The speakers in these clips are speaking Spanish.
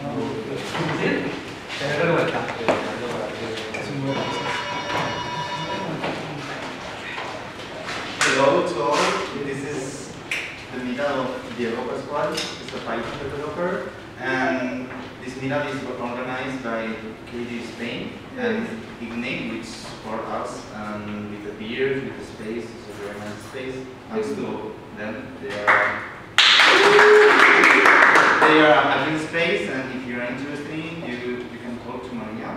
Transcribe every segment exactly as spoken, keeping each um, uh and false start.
Hello to all, this is the meetup of the developer squad. It's a Python developer, and this meetup is organized by K D E Spain and Igne, which for us, and with the beer, with the space, it's a very nice space. Thanks to them, they are they are admin space, and if you're interested, you you can talk to Maria.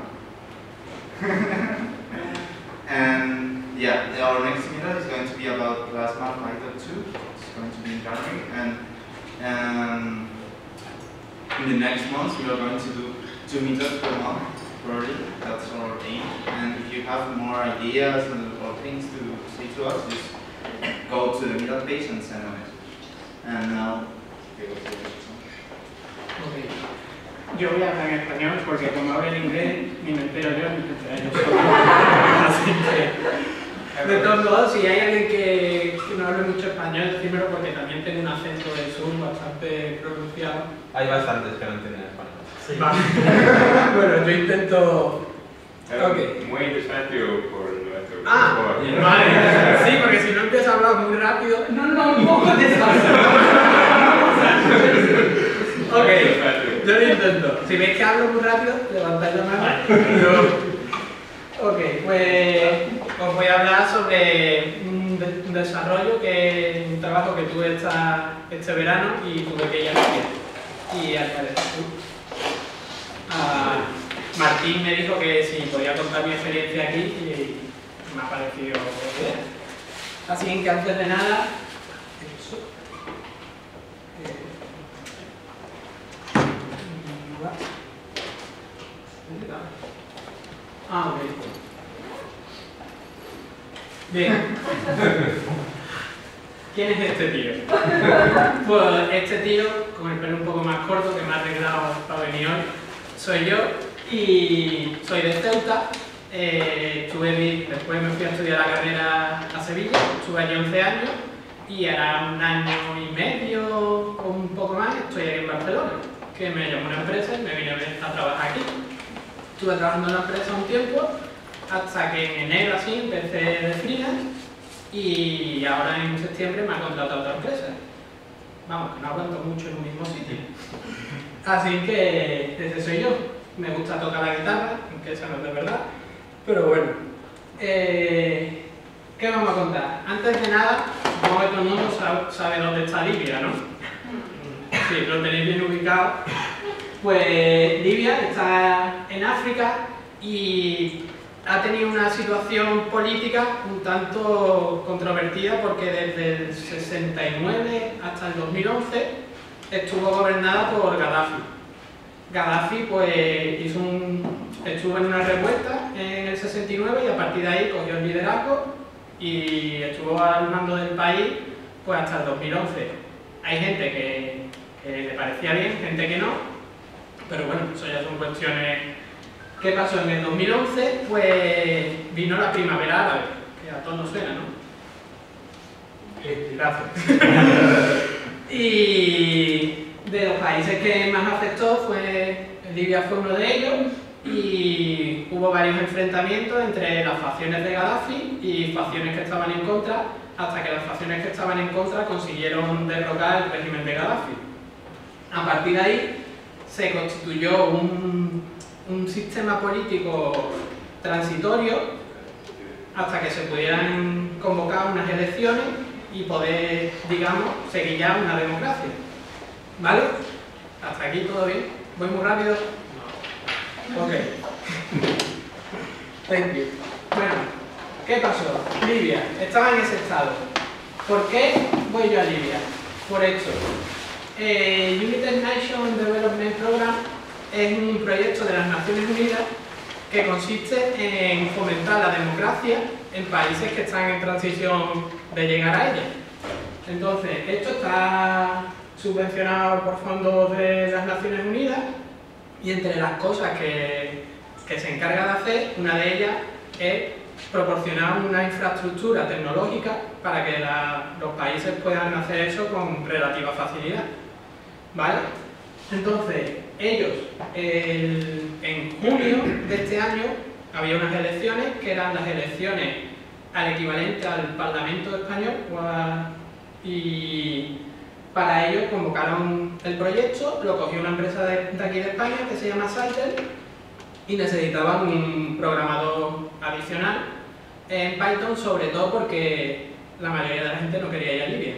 And yeah, our next meetup is going to be about plasma Python two. It's going to be in January, and um, in the next months we are going to do two meetups per month, probably. That's our aim. And if you have more ideas or things to say to us, just go to the meetup page and send them it. And now, okay, yo voy a hablar en español porque como hablo en inglés ni me entero yo ni me entero yo. Así que de todos modos, si hay alguien que, que no hable mucho español, dímelo porque también tengo un acento del sur bastante pronunciado. Hay bastantes que no entienden español. Sí. Vale. Bueno, yo intento. Okay. Muy desafío por nuestro grupo. Ah, vale. Sí, porque si no empiezas a hablar muy rápido. No, no, un poco desafío. Ok, yo lo intento. Si veis que hablo muy rápido, levantáis la mano. No. Ok, pues os voy a hablar sobre un, de, un desarrollo, que un trabajo que tuve esta, este verano y tuve que ir a Sevilla. Y al parecer, uh, Martín me dijo que si podía contar mi experiencia aquí y me ha parecido bien. Así que antes de nada, Ah, ok. Bien. ¿Quién es este tío? Pues este tío, con el pelo un poco más corto, que me ha arreglado para venir hoy, soy yo, y soy de Ceuta. Eh, estuve, después me fui a estudiar la carrera a Sevilla, estuve allí once años, y ahora un año y medio o un poco más estoy aquí en Barcelona, que me llamó una empresa y me vine a trabajar aquí. Estuve trabajando en la empresa un tiempo, hasta que en enero así empecé de freelance, y ahora en septiembre me ha contratado otra empresa. Vamos, que no aguanto mucho en un mismo sitio. Así que ese soy yo. Me gusta tocar la guitarra, aunque esa no es de verdad, pero bueno. Eh, ¿Qué vamos a contar? Antes de nada, como que todo el mundo sabe, sabe dónde está Libia, ¿no? Sí, lo tenéis bien ubicado. Pues Libia está en África y ha tenido una situación política un tanto controvertida porque desde el sesenta y nueve hasta el dos mil once estuvo gobernada por Gaddafi. Gaddafi pues hizo un, estuvo en una revuelta en el sesenta y nueve y a partir de ahí cogió el liderazgo y estuvo al mando del país pues hasta el dos mil once. Hay gente que, que le parecía bien, gente que no. Pero bueno, eso ya son cuestiones. ¿Qué pasó? En el dos mil once, pues vino la primavera árabe, que a todos nos suena, ¿no? Eh, gracias. Y de los países que más afectó, fue Libia fue uno de ellos, y hubo varios enfrentamientos entre las facciones de Gaddafi y facciones que estaban en contra, hasta que las facciones que estaban en contra consiguieron derrocar el régimen de Gaddafi. A partir de ahí, se constituyó un, un sistema político transitorio hasta que se pudieran convocar unas elecciones y poder, digamos, seguir ya una democracia. ¿Vale? ¿Hasta aquí todo bien? ¿Voy muy rápido? No. Ok. Thank you. Bueno, ¿qué pasó? Libia. Estaba en ese estado. ¿Por qué voy yo a Libia? Por esto. Eh, United Nations Development Program es un proyecto de las Naciones Unidas que consiste en fomentar la democracia en países que están en transición de llegar a ella. Entonces, esto está subvencionado por fondos de las Naciones Unidas y entre las cosas que, que se encarga de hacer, una de ellas es proporcionar una infraestructura tecnológica para que la, los países puedan hacer eso con relativa facilidad. ¿Vale? Entonces, ellos, el, en junio de este año, había unas elecciones que eran las elecciones al equivalente al Parlamento Español y para ello convocaron el proyecto, lo cogió una empresa de, de aquí de España que se llama Saitel y necesitaban un programador adicional en Python, sobre todo porque la mayoría de la gente no quería ir a Libia.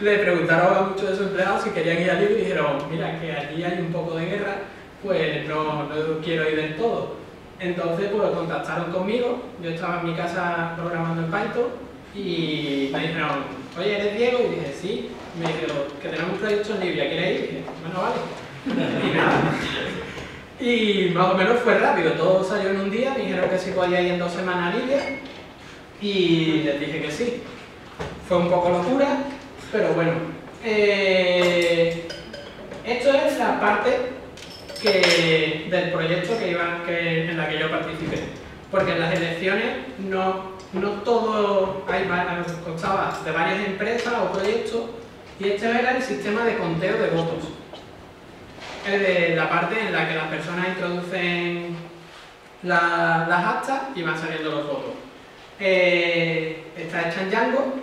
Le preguntaron a muchos de sus empleados si querían ir a Libia y dijeron, mira, que allí hay un poco de guerra, pues no, no quiero ir del todo. Entonces, pues contactaron conmigo, yo estaba en mi casa programando en Python y me dijeron, oye, ¿eres Diego? Y dije, sí. Me dijeron, que tenemos un proyecto en Libia, ¿quieres ir? Y dije, bueno, vale. Y nada. Y más o menos fue rápido, todo salió en un día, me dijeron que sí podía ir en dos semanas a Libia y les dije que sí. Fue un poco locura, pero bueno. Eh, esto es la parte... Que, del proyecto que iba, que, en la que yo participé, porque en las elecciones no, no todo hay, constaba de varias empresas o proyectos y este era el sistema de conteo de votos, el de la parte en la que las personas introducen la, las actas y van saliendo los votos. Eh, está hecha en Django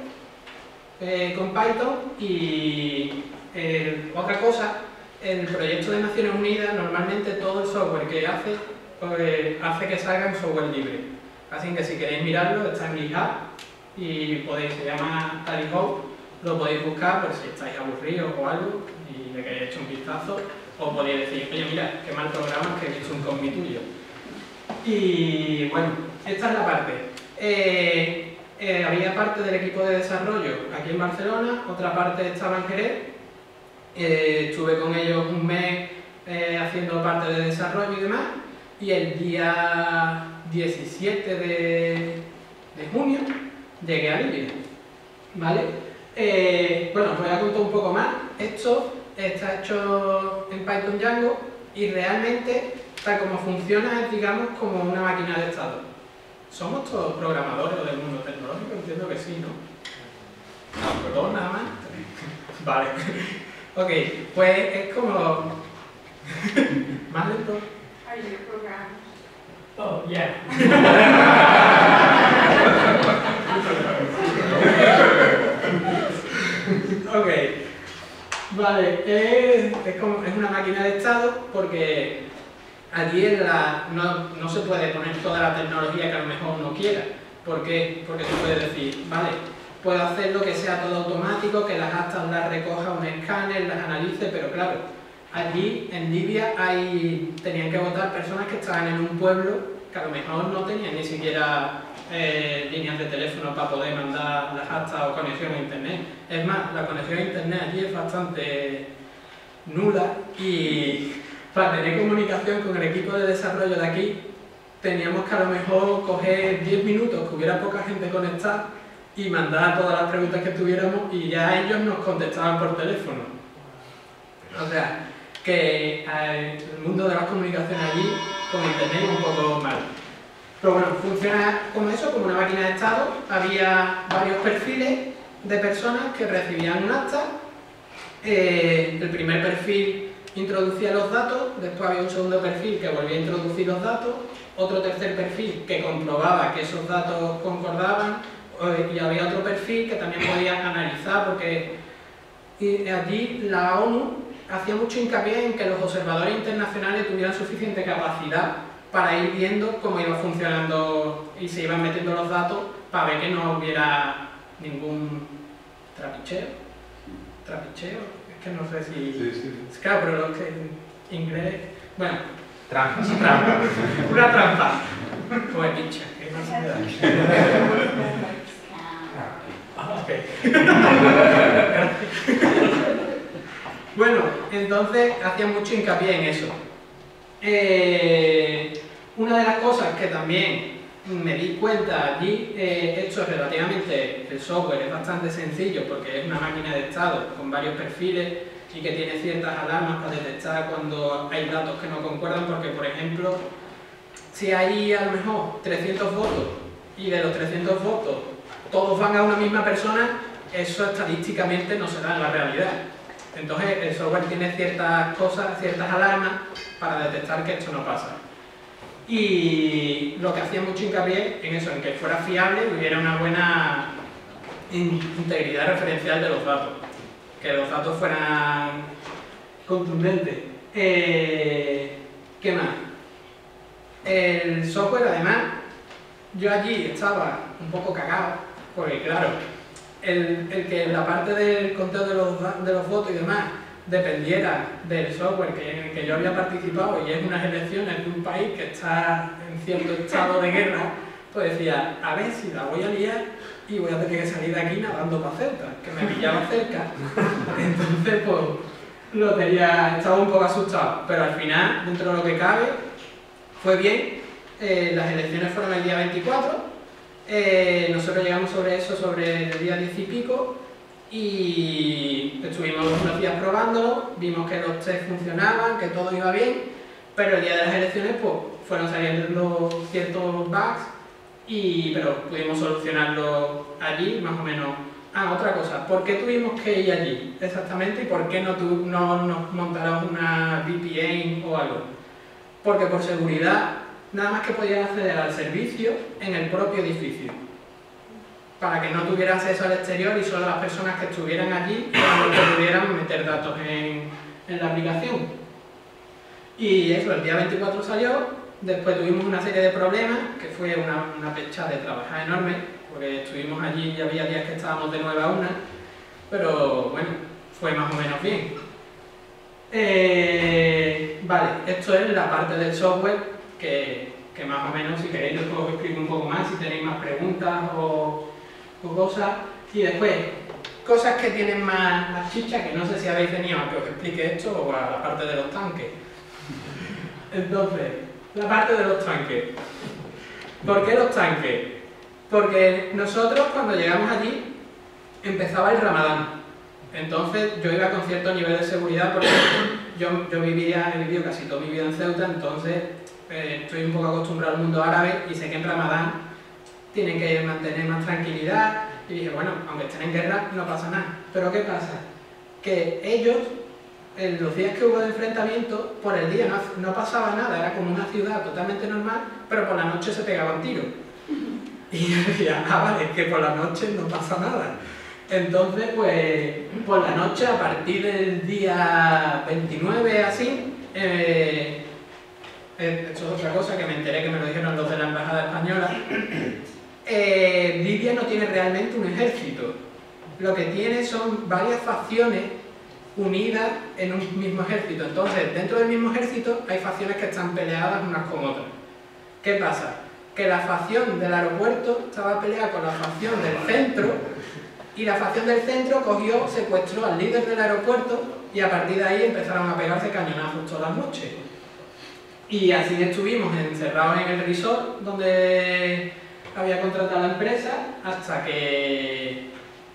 eh, con Python y eh, otra cosa. En el proyecto de Naciones Unidas, normalmente todo el software que hace, pues, hace que salga en software libre. Así que si queréis mirarlo, está en GitHub y podéis, se llama Tally Ho, lo podéis buscar por si estáis aburridos o algo y le queréis echar un vistazo, o podéis decir, oye mira, qué mal programa que he hecho un commit tuyo. Y bueno, esta es la parte. Eh, eh, había parte del equipo de desarrollo aquí en Barcelona, otra parte estaba en Jerez. Eh, estuve con ellos un mes eh, haciendo parte de desarrollo y demás, y el día diecisiete de, de junio llegué a Libia, ¿vale? Eh, bueno, os voy a contar un poco más. Esto está hecho en Python Django y realmente, tal como funciona, es, digamos, como una máquina de estado. ¿Somos todos programadores del mundo tecnológico? Entiendo que sí, ¿no? No, pero todos nada más. Vale. Ok, pues es como... ¿Más lento? Are you programmed? Oh, yeah. Ok, vale, es, es, como, es una máquina de estado porque allí en la, no, no se puede poner toda la tecnología que a lo mejor uno quiera. ¿Por qué? Porque se puede decir, vale, puedo hacer lo que sea todo automático, que las actas las recoja un escáner, las analice, pero claro, allí en Libia hay, tenían que votar personas que estaban en un pueblo que a lo mejor no tenían ni siquiera eh, líneas de teléfono para poder mandar las actas o conexión a internet. Es más, la conexión a internet allí es bastante nula y para tener comunicación con el equipo de desarrollo de aquí teníamos que a lo mejor coger diez minutos, que hubiera poca gente conectada, y mandaba todas las preguntas que tuviéramos y ya ellos nos contestaban por teléfono. O sea, que el mundo de las comunicaciones allí con internet es un poco malo. Pero bueno, funciona como eso, como una máquina de estado. Había varios perfiles de personas que recibían un acta. Eh, el primer perfil introducía los datos, después había un segundo perfil que volvía a introducir los datos, otro tercer perfil que comprobaba que esos datos concordaban, y había otro perfil que también podía analizar, porque allí la ONU hacía mucho hincapié en que los observadores internacionales tuvieran suficiente capacidad para ir viendo cómo iba funcionando y se iban metiendo los datos para ver que no hubiera ningún trapicheo. ¿Trapicheo? Es que no sé si... Sí, sí. Es claro, pero es que inglés... Bueno, trampa. Trampa. Una trampa. Pues pincha. Bueno, entonces hacía mucho hincapié en eso. Eh, una de las cosas que también me di cuenta allí, eh, esto es relativamente, el software es bastante sencillo porque es una máquina de estado con varios perfiles y que tiene ciertas alarmas para detectar cuando hay datos que no concuerdan, porque por ejemplo, si hay a lo mejor trescientos votos y de los trescientos votos todos van a una misma persona, eso estadísticamente no se da en la realidad. Entonces el software tiene ciertas cosas, ciertas alarmas para detectar que esto no pasa. Y lo que hacía mucho hincapié en eso, en que fuera fiable y hubiera una buena integridad referencial de los datos, que los datos fueran contundentes. Eh, ¿Qué más? El software, además, yo allí estaba un poco cagado, porque claro, el, el que la parte del conteo de los, de los votos y demás dependiera del software que, en el que yo había participado y es unas elecciones de un país que está en cierto estado de guerra, pues decía, a ver si la voy a liar y voy a tener que salir de aquí nadando para Ceuta, que me pillaba cerca. Entonces, pues, lo tenía, estaba un poco asustado, pero al final, dentro de lo que cabe, fue bien. Eh, las elecciones fueron el día veinticuatro, eh, nosotros llegamos sobre eso sobre el día diez y pico, y estuvimos unos días probándolo, vimos que los test funcionaban, que todo iba bien, pero el día de las elecciones pues fueron saliendo ciertos bugs, y, pero pudimos solucionarlo allí, más o menos. Ah, otra cosa, ¿por qué tuvimos que ir allí exactamente y por qué no, tu, no nos montaron una V P N o algo? Porque por seguridad nada más que podían acceder al servicio en el propio edificio, para que no tuviera acceso al exterior y solo las personas que estuvieran allí pudieran meter datos en, en la aplicación. Y eso, el día veinticuatro salió, después tuvimos una serie de problemas, que fue una, una pecha de trabajar enorme, porque estuvimos allí y había días que estábamos de nueve a una, pero bueno, fue más o menos bien. Eh, vale, esto es la parte del software, que, que más o menos, si queréis, os puedo escribir un poco más, si tenéis más preguntas o... o cosas. Y después, cosas que tienen más, más chicha, que no sé si habéis venido a que os explique esto o a la parte de los tanques. Entonces, la parte de los tanques. ¿Por qué los tanques? Porque nosotros cuando llegamos allí empezaba el Ramadán. Entonces yo iba con cierto nivel de seguridad porque yo, yo vivía, he vivido casi toda mi vida en Ceuta, entonces eh, estoy un poco acostumbrado al mundo árabe y sé que en Ramadán tienen que mantener más tranquilidad, y dije, bueno, aunque estén en guerra, no pasa nada. Pero ¿qué pasa? Que ellos, en los días que hubo de enfrentamiento, por el día no, no pasaba nada, era como una ciudad totalmente normal, pero por la noche se pegaban tiros. Y yo decía, ah, vale, es que por la noche no pasa nada. Entonces, pues, por la noche, a partir del día veintinueve, así, eh, esto es otra cosa que me enteré que me lo dijeron los de la Embajada Española, eh, Libia no tiene realmente un ejército. Lo que tiene son varias facciones unidas en un mismo ejército. Entonces, dentro del mismo ejército hay facciones que están peleadas unas con otras. ¿Qué pasa? Que la facción del aeropuerto estaba peleada con la facción del centro, y la facción del centro cogió, secuestró al líder del aeropuerto, y a partir de ahí empezaron a pegarse cañonazos todas las noches. Y así estuvimos encerrados en el resort donde había contratado la empresa hasta que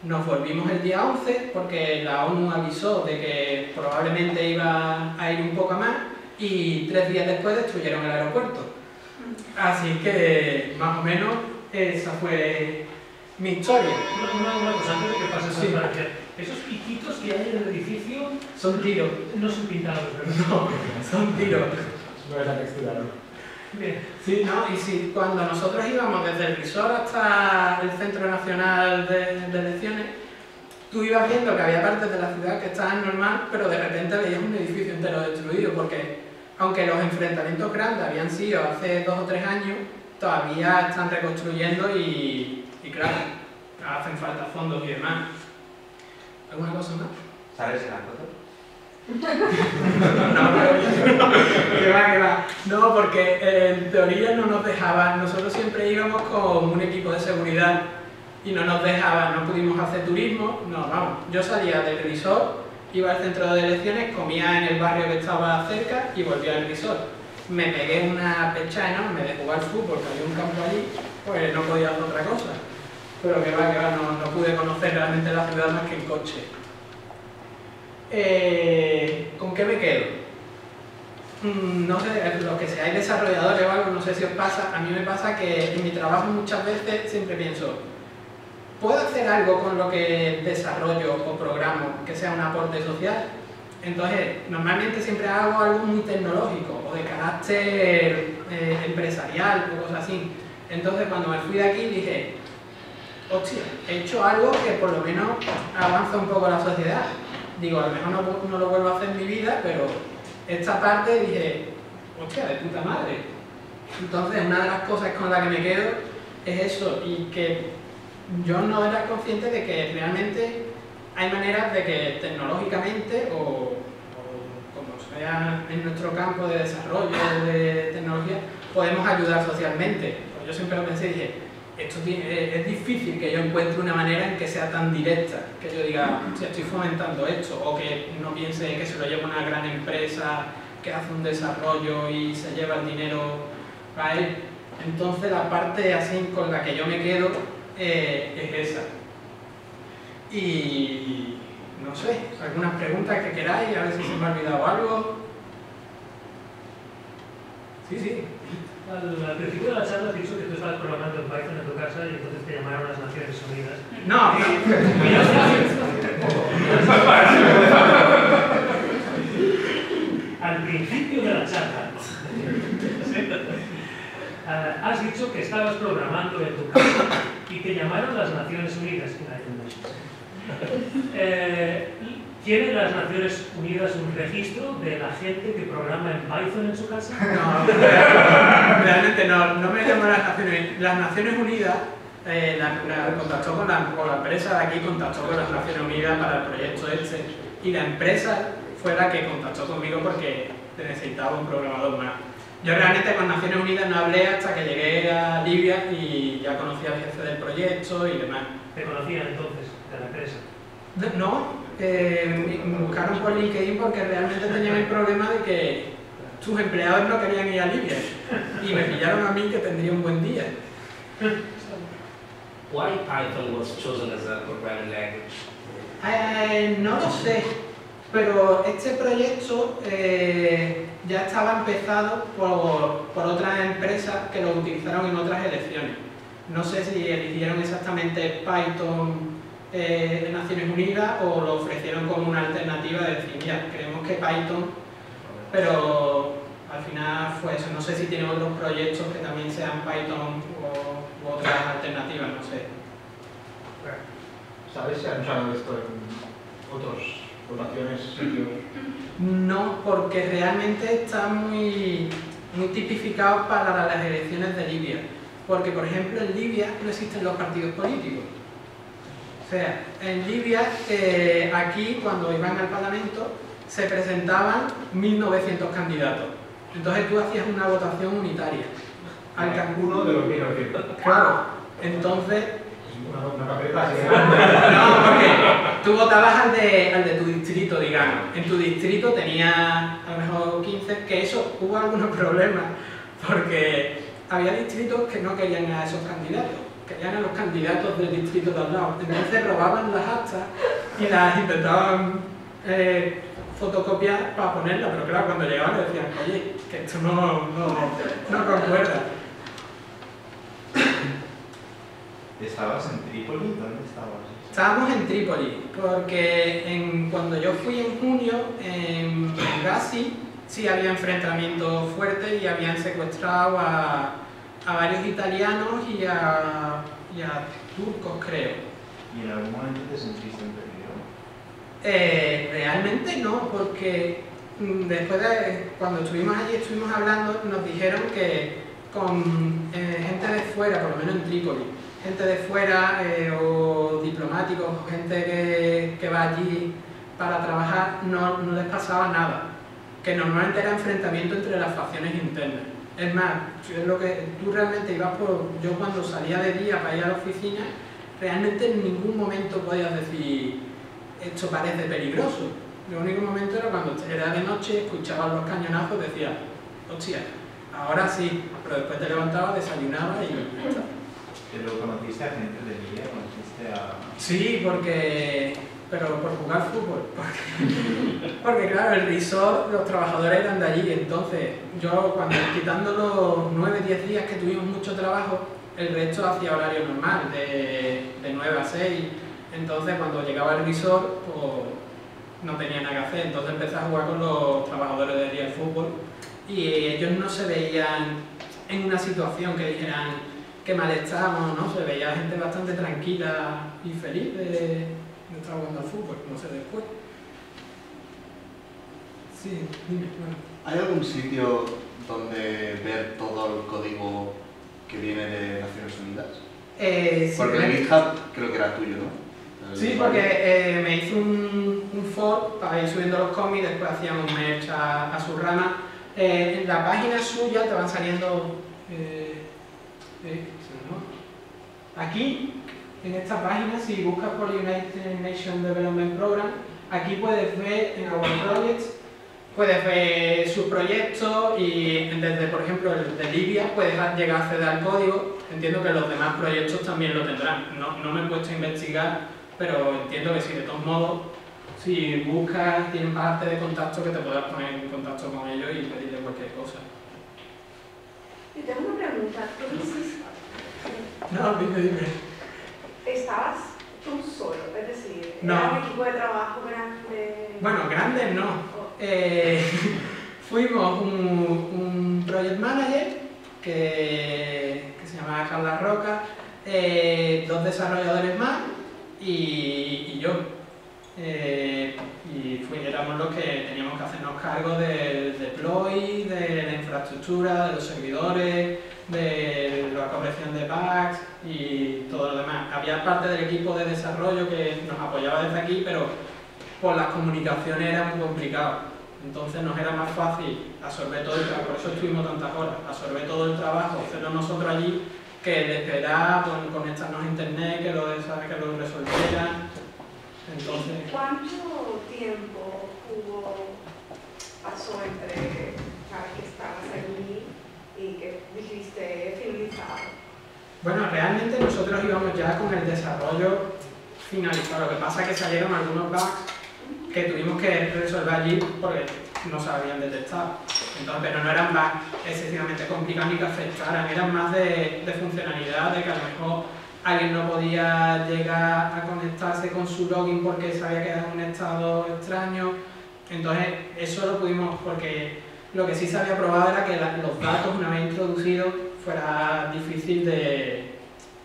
nos volvimos el día once, porque la ONU avisó de que probablemente iba a ir un poco más, y tres días después destruyeron el aeropuerto. Así que más o menos esa fue mi historia. Una, una cosa antes de que pases sí. a Esos piquitos que hay en el edificio son tiros. No son pintados, ¿verdad? No, son tiros. No es la textura, ¿no? Bien. Sí, no, y sí, cuando nosotros íbamos desde el resort hasta el Centro Nacional de, de Elecciones, tú ibas viendo que había partes de la ciudad que estaban normal, pero de repente veías un edificio entero destruido, porque aunque los enfrentamientos grandes habían sido hace dos o tres años, todavía están reconstruyendo y, y claro, hacen falta fondos y demás. ¿Alguna cosa más? ¿Sabes en la foto? No, pero, que va, que va. No, porque eh, en teoría no nos dejaban, nosotros siempre íbamos con un equipo de seguridad y no nos dejaban, no pudimos hacer turismo, no, vamos, yo salía del resort, iba al centro de elecciones, comía en el barrio que estaba cerca y volvía al resort. Me pegué una pecha enorme de jugar fútbol, que había un campo allí, pues no podía hacer otra cosa, pero que va, que va, no, no pude conocer realmente la ciudad más que en coche. Eh, ¿Con qué me quedo? Mm, no sé, los que seáis desarrolladores o algo, no sé si os pasa, a mí me pasa que en mi trabajo muchas veces siempre pienso ¿puedo hacer algo con lo que desarrollo o programo que sea un aporte social? Entonces, normalmente siempre hago algo muy tecnológico o de carácter eh, empresarial o cosas así. Entonces, cuando me fui de aquí dije, hostia, he hecho algo que por lo menos avanza un poco la sociedad. Digo, a lo mejor no, no lo vuelvo a hacer en mi vida, pero esta parte dije, hostia, de puta madre. Entonces, una de las cosas con las que me quedo es eso, y que yo no era consciente de que realmente hay maneras de que tecnológicamente, o, o como sea en nuestro campo de desarrollo de tecnología, podemos ayudar socialmente. Pues yo siempre lo pensé y dije, esto es difícil que yo encuentre una manera en que sea tan directa, que yo diga, si estoy fomentando esto, o que no piense que se lo lleva una gran empresa que hace un desarrollo y se lleva el dinero para él. Entonces la parte así con la que yo me quedo eh, es esa. Y no sé, algunas preguntas que queráis, a ver si se me ha olvidado algo. Sí, sí. Al, al principio de la charla has dicho que tú estabas programando en Python en tu casa y entonces te llamaron las Naciones Unidas. No, no. Al principio de la charla, ¿sí? uh, has dicho que estabas programando en tu casa y te llamaron las Naciones Unidas. Eh, ¿Tienen las Naciones Unidas un registro de la gente que programa en Python en su casa? No, realmente, realmente no, no me llaman las Naciones Unidas. Las Naciones Unidas eh, la, la contactó con la, con la empresa de aquí, contactó con las Naciones Unidas para el proyecto ese, y la empresa fue la que contactó conmigo porque necesitaba un programador más. Yo realmente con Naciones Unidas no hablé hasta que llegué a Libia y ya conocí al jefe del proyecto y demás. ¿Te conocían entonces de la empresa? No, eh, me buscaron por LinkedIn porque realmente tenían el problema de que sus empleados no querían ir a Libia y me pillaron a mí que tendría un buen día. ¿Por qué Python fue chosen as a programming language? Eh, no lo sé. Pero este proyecto eh, ya estaba empezado por, por otras empresas que lo utilizaron en otras elecciones. No sé si eligieron exactamente Python eh, de Naciones Unidas o lo ofrecieron como una alternativa de decir, mira, creemos que Python, pero al final fue eso. No sé si tienen otros proyectos que también sean Python o, u otras alternativas, no sé. ¿Sabes si han usado esto en otros? No, porque realmente está muy, muy tipificado para las elecciones de Libia. Porque, por ejemplo, en Libia no existen los partidos políticos. O sea, en Libia, eh, aquí, cuando iban al Parlamento, se presentaban mil novecientos candidatos. Entonces tú hacías una votación unitaria. Al cálculo de los mil novecientos. Claro. Entonces... Una, una papeleta, ¿sí? No, porque... Tú votabas al de, al de tu distrito, digamos. En tu distrito tenía a lo mejor quince, que eso hubo algunos problemas, porque había distritos que no querían a esos candidatos, querían a los candidatos del distrito de al lado. Entonces robaban las actas y las intentaban eh, fotocopiar para ponerlas, pero claro, cuando llegaban le decían, oye, que esto no, no, no concuerda. ¿Estabas en Trípoli? ¿Dónde estabas? Estábamos en Trípoli, porque en, cuando yo fui en junio, en Benghazi sí había enfrentamientos fuertes y habían secuestrado a, a varios italianos y a, y a turcos, creo. ¿Y en algún momento te sentiste en peligro? Eh, realmente no, porque después de cuando estuvimos allí, estuvimos hablando, nos dijeron que con eh, gente de fuera, por lo menos en Trípoli, gente de fuera eh, o diplomáticos o gente que, que va allí para trabajar, no, no les pasaba nada. Que normalmente era enfrentamiento entre las facciones internas. Es más, es lo que tú realmente ibas por... Yo cuando salía de día para ir a la oficina, realmente en ningún momento podías decir esto parece peligroso. El único momento era cuando era de noche, escuchabas los cañonazos y decías, hostia, ahora sí, pero después te levantabas, desayunabas y... ¿Pero conociste a gente de Libia? ¿Conociste a...? Sí, porque... pero por jugar fútbol. Porque, porque claro, el resort, los trabajadores eran de allí. Entonces, yo cuando quitando los nueve diez días que tuvimos mucho trabajo, el resto hacía horario normal, de, de nueve a seis. Entonces, cuando llegaba el visor, pues no tenía nada que hacer. Entonces empecé a jugar con los trabajadores del día de fútbol y ellos no se veían en una situación que dijeran que mal estábamos, ¿no? Se veía gente bastante tranquila y feliz de, de estar jugando al fútbol, no sé después. Sí, dime, bueno. ¿Hay algún sitio donde ver todo el código que viene de Naciones Unidas? Eh, porque sí, el GitHub creo que era tuyo, ¿no? El sí, porque eh, me hizo un, un fork para ir subiendo los commits, después hacíamos merch a, a su rama. Eh, en la página suya te van saliendo... Eh, eh, aquí, en esta página, si buscas por United Nations Development Program, aquí puedes ver en Our Projects, puedes ver sus proyectos y desde, por ejemplo, el de Libia puedes llegar a acceder al código. Entiendo que los demás proyectos también lo tendrán. No, no me he puesto a investigar, pero entiendo que sí, de todos modos, si buscas, tienen parte de contacto que te podrás poner en contacto con ellos y pedirle cualquier cosa. Yo tengo una pregunta. ¿Tú hiciste? No, dime, dime. ¿Estabas tú solo? Es decir, ¿era no. un equipo de trabajo grande? Bueno, grande no. Eh, fuimos un, un project manager que, que se llamaba Carla Roca, eh, dos desarrolladores más y, y yo. Eh, y fui, éramos los que teníamos que hacernos cargo del deploy, de la infraestructura, de los servidores, de la corrección de bugs y todo lo demás. Había parte del equipo de desarrollo que nos apoyaba desde aquí, pero pues las comunicaciones eran muy complicadas, entonces nos era más fácil absorber todo el trabajo, por eso estuvimos tantas horas, absorber todo el trabajo, hacerlo nosotros allí, que el esperar, pues, conectarnos a internet, que lo, que lo resolvieran, entonces... ¿Cuánto tiempo hubo, pasó entre cada que estabas allí y que dijiste finalizado? Bueno, realmente nosotros íbamos ya con el desarrollo finalizado, lo que pasa es que salieron algunos bugs que tuvimos que resolver allí porque no se habían detectado. Entonces, pero no eran más excesivamente complicados ni que afectaran, eran más de, de funcionalidad, de que a lo mejor alguien no podía llegar a conectarse con su login porque se había quedado en un estado extraño. Entonces, eso lo pudimos, porque lo que sí se había probado era que la, los datos, una vez introducidos, fuera difícil de,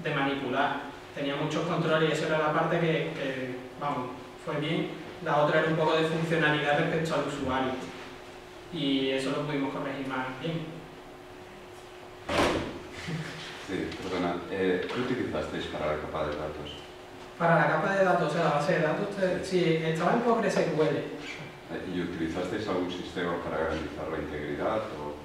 de manipular. Tenía muchos controles y eso era la parte que, que vamos, fue bien. La otra era un poco de funcionalidad respecto al usuario y eso lo pudimos corregir más bien. Sí, perdona. Eh, ¿Qué utilizasteis para la capa de datos? Para la capa de datos, o sea, la base de datos, sí, sí estaba en PostgreSQL. ¿Y utilizasteis algún sistema para garantizar la integridad? O...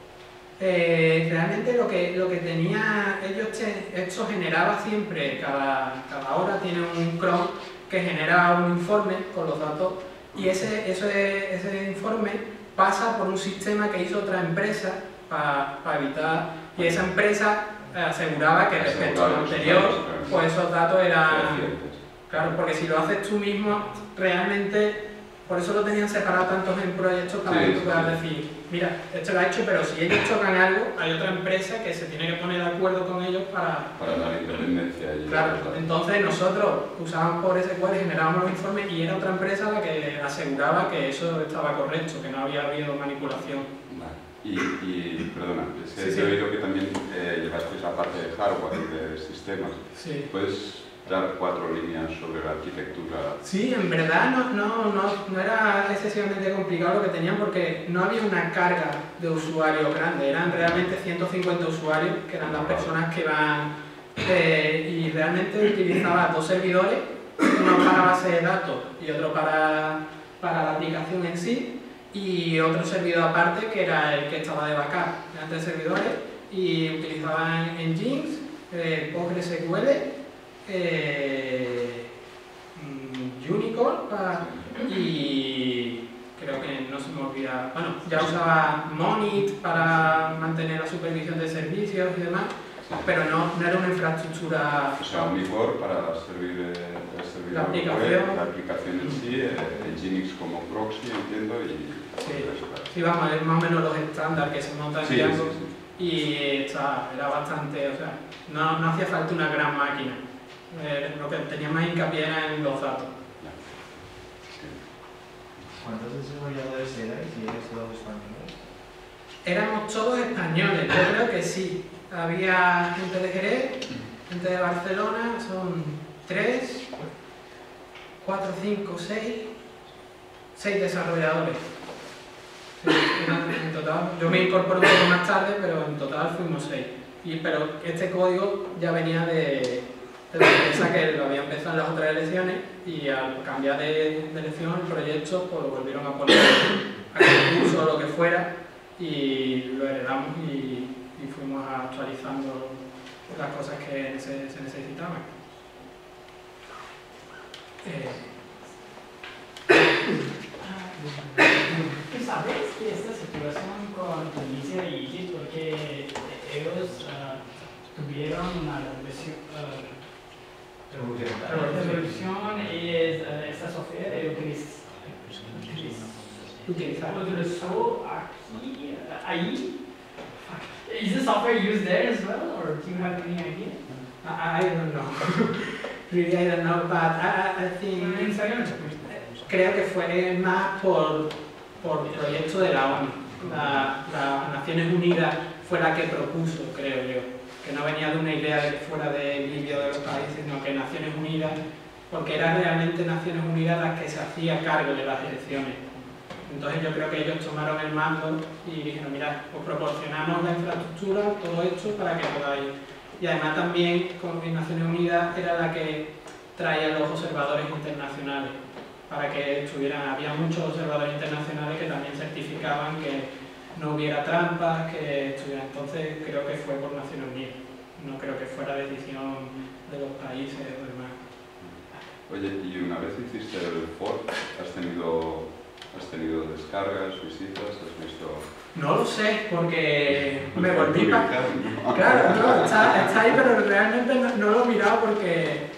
Eh, realmente lo que, lo que tenía ellos, esto generaba siempre, cada, cada hora tiene un cron que genera un informe con los datos y ese, ese, ese informe pasa por un sistema que hizo otra empresa para pa evitar, y esa empresa aseguraba que respecto al anterior, pues esos datos eran... Claro, porque si lo haces tú mismo, realmente, por eso lo tenían separado tantos en proyectos para que tú puedas decir, mira, esto lo ha hecho, pero si ellos tocan algo, hay otra empresa que se tiene que poner de acuerdo con ellos para... Para la independencia. Claro, entonces nosotros usábamos PostgreSQL, generábamos los informes y era otra empresa la que aseguraba que eso estaba correcto, que no había habido manipulación. Vale. Y, y, perdona, es que sí, he oído sí. que también eh, llevasteis la parte de hardware y de sistemas. Sí. Pues, dar cuatro líneas sobre la arquitectura. Sí, en verdad no, no, no, no era excesivamente complicado lo que tenían porque no había una carga de usuarios grande, eran realmente ciento cincuenta usuarios que eran las personas que van eh, y realmente utilizaban dos servidores, uno para base de datos y otro para, para la aplicación en sí y otro servidor aparte que era el que estaba de backup, eran tres servidores y utilizaban Nginx, eh, PostgreSQL, Eh, Unicorn para, y creo que no se me olvida, bueno, ya usaba Monit para mantener la supervisión de servicios y demás, pero no, no era una infraestructura... O sea, Unicorn para servir eh, el la aplicación, web, la aplicación en sí, eh, Nginx como proxy, entiendo, y... Sí, sí, vamos, es más o menos los estándares que se montan en sí, Django. Sí, sí. y está, era bastante, o sea, no, no hacía falta una gran máquina. Eh, lo que tenía más hincapié era en los datos. ¿Cuántos desarrolladores erais y erais todos españoles? Éramos todos españoles, yo creo que sí. Había gente de Jerez, gente de Barcelona, son tres, cuatro, cinco, seis, seis desarrolladores. En total, yo me incorporé un poco más tarde, pero en total fuimos seis. Y, pero este código ya venía de, de la empresa que lo había empezado en las otras elecciones y al cambiar de, de elección el proyecto pues lo volvieron a poner a concurso o lo que fuera y lo heredamos y, y fuimos actualizando las cosas que se, se necesitaban. Eh. ¿Sabes de esta situación con Tunisia y Egipto? Porque ellos uh, tuvieron una revolución, uh, revolución y es, uh, esta software utiliz, utiliz, utiliz, utilizó aquí, uh, ahí. ¿Es el software used there as well? Or do you have any idea? I, I don't know. Really, I don't know, but I, I think. Creo que fue más por. por proyecto de la ONU. La, la Naciones Unidas fue la que propuso, creo yo, que no venía de una idea de que fuera de vídeo de los países, sino que Naciones Unidas, porque eran realmente Naciones Unidas las que se hacía cargo de las elecciones. Entonces yo creo que ellos tomaron el mando y dijeron, mira, os proporcionamos la infraestructura, todo esto para que podáis. Y además también, como Naciones Unidas era la que traía los observadores internacionales, para que estuvieran, había muchos observadores internacionales que también certificaban que no hubiera trampas, que estuvieran. Entonces creo que fue por Naciones Unidas, no creo que fuera decisión de los países o demás. Oye, y una vez hiciste el fork, ¿has tenido, has tenido descargas, visitas, has visto...? No lo sé, porque me volví para... Claro, no, está, está ahí, pero realmente no, no lo he mirado porque...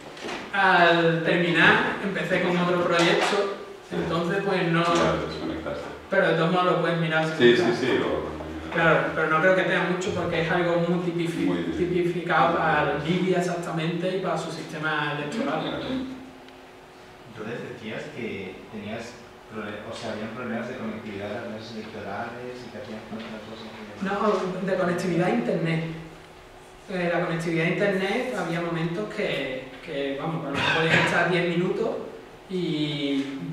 Al terminar, empecé con otro proyecto, entonces pues no... Claro, desconectaste. Pero de todos modos lo puedes mirar. Sí, sí, sí. Lo... Claro, pero no creo que tenga mucho porque es algo muy, tipifi... muy tipificado para Libia exactamente y para su sistema electoral. Entonces decías que tenías, o sea, habían problemas de conectividad a las electorales y que hacían otras cosas. No, de conectividad a internet. Eh, la conectividad a internet había momentos que... que vamos, podías estar diez minutos y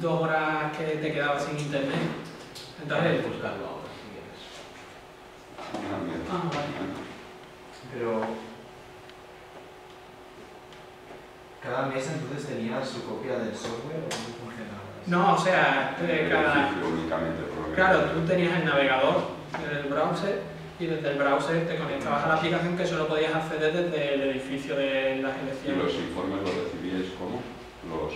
dos horas que te quedabas sin internet. Entonces, buscarlo ahora si quieres. No, no, no. Ah, vale. Pero cada mes entonces tenía su copia del software o no funcionaba. No, o sea, cada... Claro, tú tenías el navegador, el browser, y desde el browser te conectabas a la aplicación que solo podías acceder desde el edificio de las elecciones. ¿Y los informes los recibíais cómo? Los,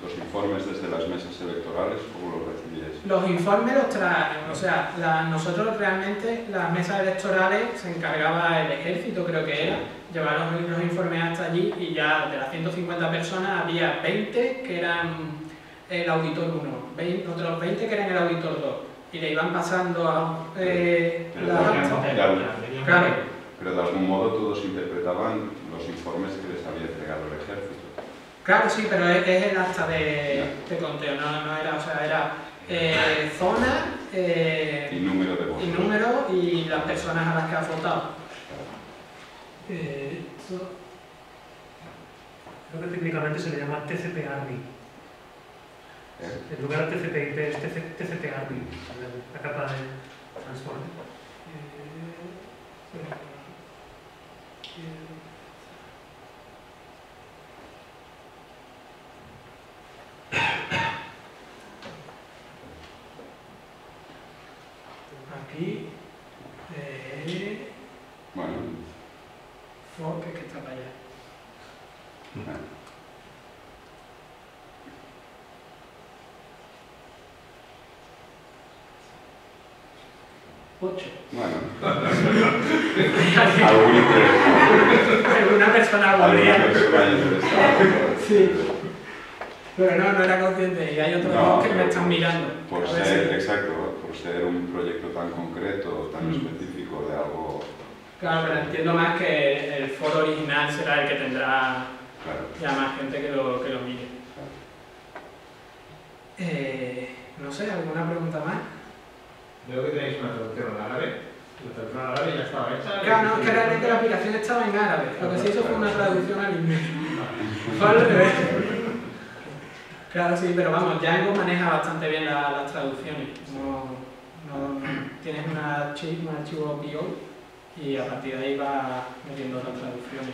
¿Los informes desde las mesas electorales cómo los recibíais? Los informes los traen, o sea, la, nosotros realmente las mesas electorales se encargaba el ejército, creo que era, llevar los, los informes hasta allí y ya de las ciento cincuenta personas había veinte que eran el auditor uno, veinte, otros veinte que eran el auditor dos. Y le iban pasando a eh, la acta. Claro. Pero de algún modo todos interpretaban los informes que les había entregado el ejército. Claro, sí, pero es, es el acta de, de conteo, no, no era, o sea, era eh, zona eh, y número de votos. Y número y las personas a las que has votado. Claro. Eh, esto... Creo que técnicamente se le llama T C P A R M I. En lugar de T C P I P es T C P A R M I, la capa de transporte. Aquí. Eh, bueno. Fork que está para allá. Uh-huh. Ocho. Bueno, alguna persona aburría. Sí. Pero no, no era consciente y hay otros no, que me están mirando. Por ser, exacto, por ser un proyecto tan concreto, tan mm. específico de algo Claro, pero entiendo más que el foro original será el que tendrá claro. ya más gente que lo, que lo mire. Claro. Eh, no sé, ¿alguna pregunta más? Veo que tenéis una traducción en árabe. La traducción en árabe ya estaba hecha. Claro, no, es que realmente la aplicación estaba en árabe. Lo que se hizo fue una traducción al inglés. Claro, sí, pero vamos, Django maneja bastante bien la, las traducciones. No, no, tienes una archivo, un archivo P O y a partir de ahí va metiendo las traducciones.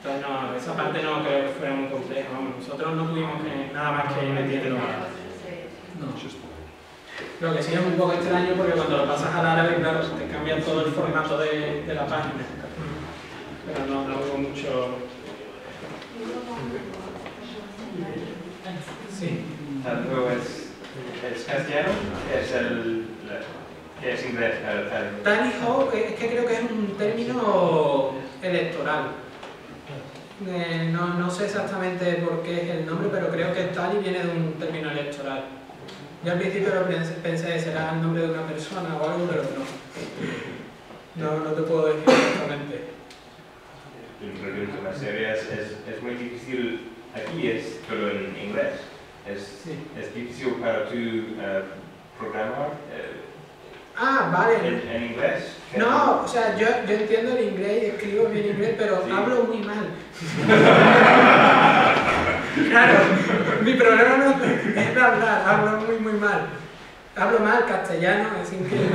Entonces, no, esa parte no creo que fuera muy compleja. Nosotros no tuvimos que, nada más que meterlo. No. Lo que sí es un poco extraño porque cuando lo pasas al árabe, claro, se te cambia todo el formato de, de la página. Pero no, no hubo mucho. Sí. Tanto es, es castellano, es el que es inglés. Tally Ho es que creo que es un término electoral. Eh, no, no sé exactamente por qué es el nombre, pero creo que Tally viene de un término electoral. Yo al principio lo pensé, pensé será el nombre de una persona o algo, pero no. No, no te puedo decir exactamente. La serie es, es, es muy difícil. Aquí es solo en inglés. Es, sí. es difícil para tu uh, programar. Uh, ah, vale. En, en inglés. No, o sea, yo, yo entiendo el inglés y escribo bien inglés, pero sí. hablo muy mal. Claro, mi problema no es hablar, hablo muy, muy mal. Hablo mal castellano, es increíble.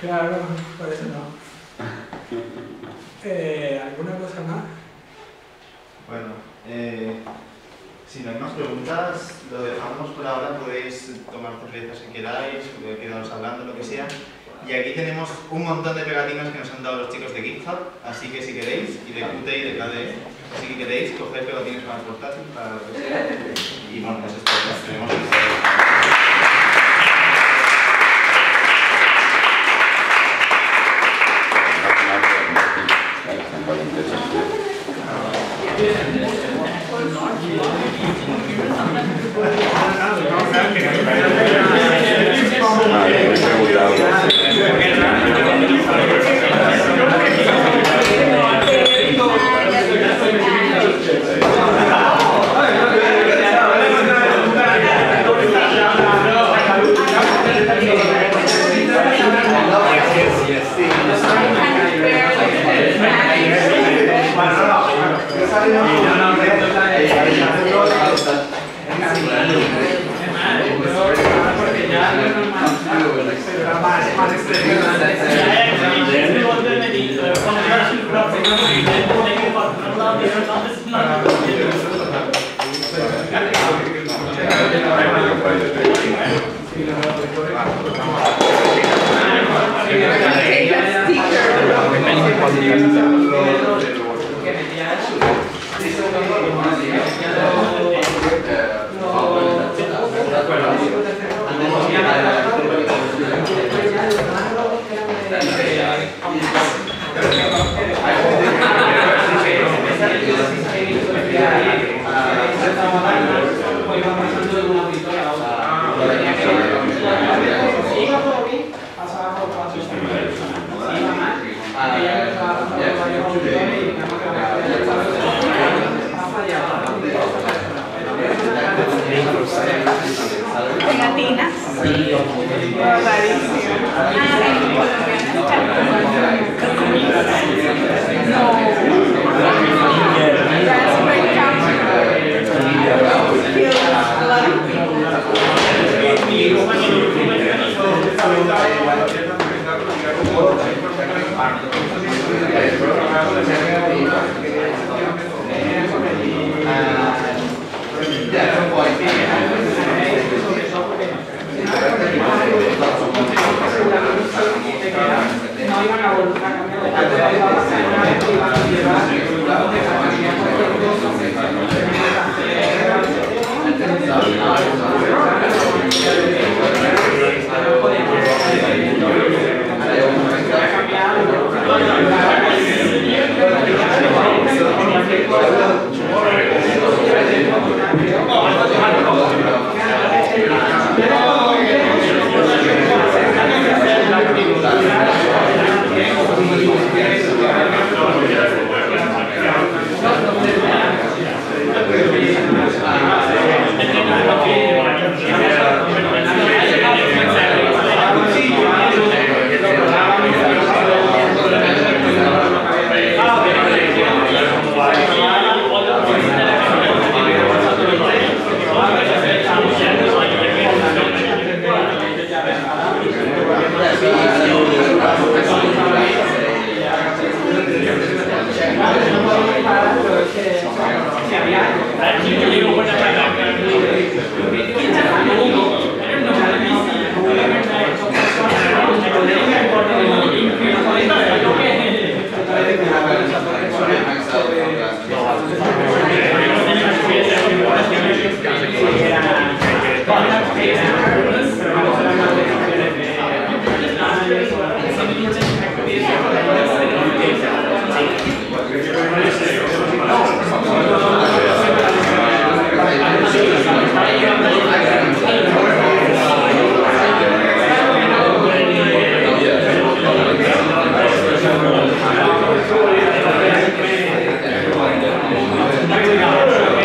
Claro, por eso no. Eh, ¿Alguna cosa más? Bueno, eh, si no hay más preguntas, lo dejamos por ahora. Podéis tomar cervezas si queráis, quedaros hablando, lo que sea. Y aquí tenemos un montón de pegatinas que nos han dado los chicos de GitHub, así que si queréis, y de Qt y de K D E, así que queréis, coged pegatinas para el portátil, para lo que sea. Y bueno, eso es todo. Nos tenemos que... Gracias.